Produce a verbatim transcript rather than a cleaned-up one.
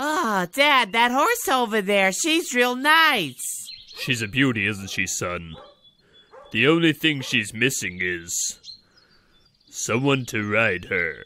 Oh, Dad, that horse over there, she's real nice. She's a beauty, isn't she, son? The only thing she's missing is someone to ride her.